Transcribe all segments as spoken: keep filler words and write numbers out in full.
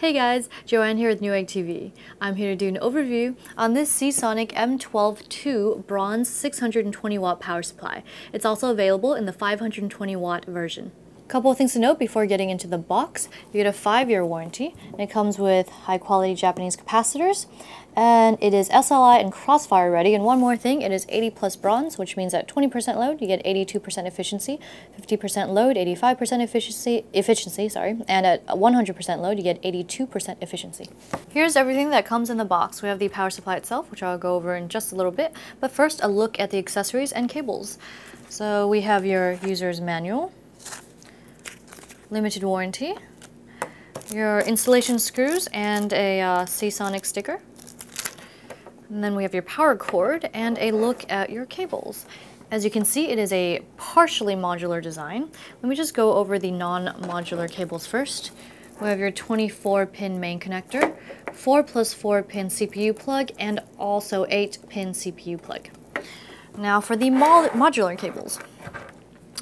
Hey guys, Joanne here with Newegg T V. I'm here to do an overview on this Seasonic M twelve two bronze six hundred twenty watt power supply. It's also available in the five hundred twenty watt version. Couple of things to note before getting into the box. You get a five year warranty, and it comes with high quality Japanese capacitors, and it is S L I and Crossfire ready. And one more thing, it is eighty plus bronze, which means at twenty percent load, you get eighty-two percent efficiency, fifty percent load, eighty-five percent efficiency, efficiency, sorry, and at one hundred percent load, you get eighty-two percent efficiency. Here's everything that comes in the box. We have the power supply itself, which I'll go over in just a little bit, but first a look at the accessories and cables. So we have your user's manual, limited warranty, your installation screws, and a uh, Seasonic sticker. And then we have your power cord and a look at your cables. As you can see, it is a partially modular design. Let me just go over the non-modular cables first. We have your twenty-four pin main connector, four plus four pin C P U plug, and also eight pin C P U plug. Now for the mo modular cables.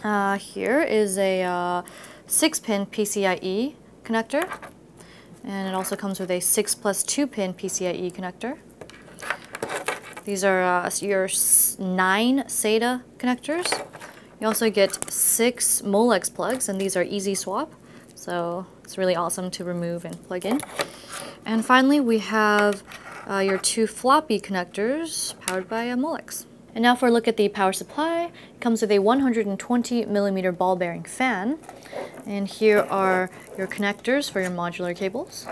Uh, here is a uh, six pin P C I E connector, and it also comes with a six plus two pin P C I E connector. These are uh, your nine SATA connectors. You also get six Molex plugs, and these are easy swap, so it's really awesome to remove and plug in. And finally, we have uh, your two floppy connectors powered by a Molex. And now for a look at the power supply. It comes with a one hundred twenty millimeter ball bearing fan. And here are your connectors for your modular cables.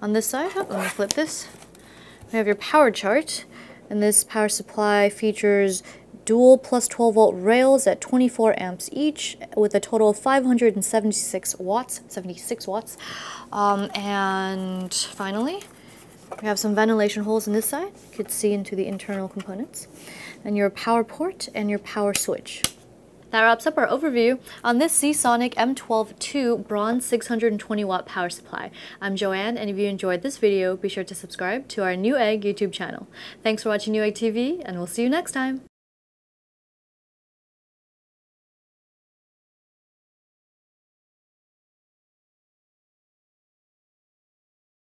On this side, oh, let me flip this. We have your power chart. And this power supply features dual plus twelve volt rails at twenty-four amps each, with a total of five hundred seventy-six watts, seventy-six watts. Um, and finally, we have some ventilation holes on this side. You could see into the internal components. And your power port and your power switch. That wraps up our overview on this Seasonic M twelve two bronze six hundred twenty watt power supply. I'm Joanne, and if you enjoyed this video, be sure to subscribe to our Newegg YouTube channel. Thanks for watching Newegg T V, and we'll see you next time.